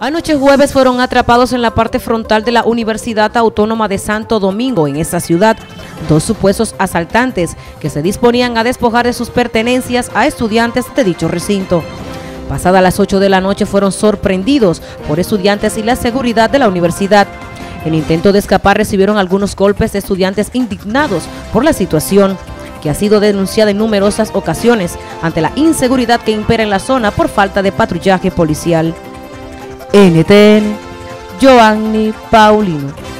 Anoche jueves fueron atrapados en la parte frontal de la Universidad Autónoma de Santo Domingo, en esa ciudad, dos supuestos asaltantes que se disponían a despojar de sus pertenencias a estudiantes de dicho recinto. Pasadas las 8 de la noche fueron sorprendidos por estudiantes y la seguridad de la universidad. En intento de escapar recibieron algunos golpes de estudiantes indignados por la situación, que ha sido denunciada en numerosas ocasiones ante la inseguridad que impera en la zona por falta de patrullaje policial. NTN, Giovanni Paulino.